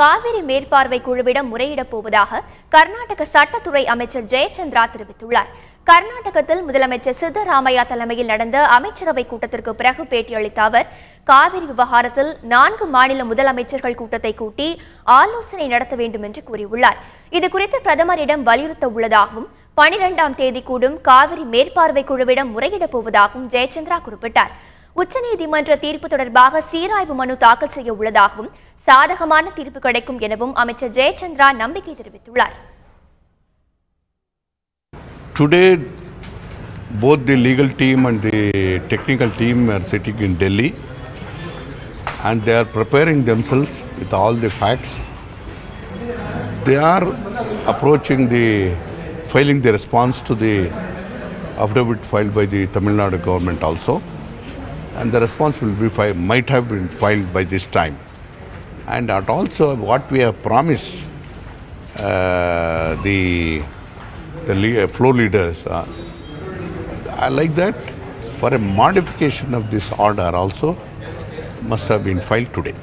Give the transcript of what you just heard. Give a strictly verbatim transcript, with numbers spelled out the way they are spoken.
காவிரி மேற்பார்வை குழுவிடம் முறையிடப் போவதாக கர்நாடக சட்டத்துறை அமைச்சர் ஜெயச்சந்திரா தெரிவித்துள்ளார். கர்நாடகத்தில் முதலமைச்சர் சித்தராமையா தலைமையில் நடந்த அமைச்சரவை கூட்டத்திற்கு பிறகு பேட்டியளித்த அவர், காவிரி விவகாரத்தில் நான்கு மாநில முதலமைச்சர்கள் கூட்டத்தை கூட்டி ஆலோசனை நடத்த வேண்டும் என்று கூறியுள்ளார். இதுகுறித்து பிரதமரிடம் வலியுறுத்த உள்ளதாகவும், பனிரெண்டாம் தேதி கூடும் காவிரி மேற்பார்வை குழுவிடம் முறையிடப் போவதாகவும் ஜெயச்சந்திரா குறிப்பிட்டார். உச்சநீதிமன்ற தீர்ப்பு தொடர்பாக சீராய்வு மனு தாக்கல் செய்ய உள்ளதாகவும், சாதகமான தீர்ப்பு கிடைக்கும் எனவும் அமைச்சர் ஜெயச்சந்திரா நம்பிக்கை தெரிவித்துள்ளார். Today, both the legal team and the technical team are sitting in Delhi, and they are preparing themselves with all the facts. They are approaching the filing the response to the affidavit filed by the Tamil Nadu government also. And the response will be filed, might have been filed by this time. And also what we have promised uh, the, the le floor leaders, uh, I like that, for a modification of this order also must have been filed today.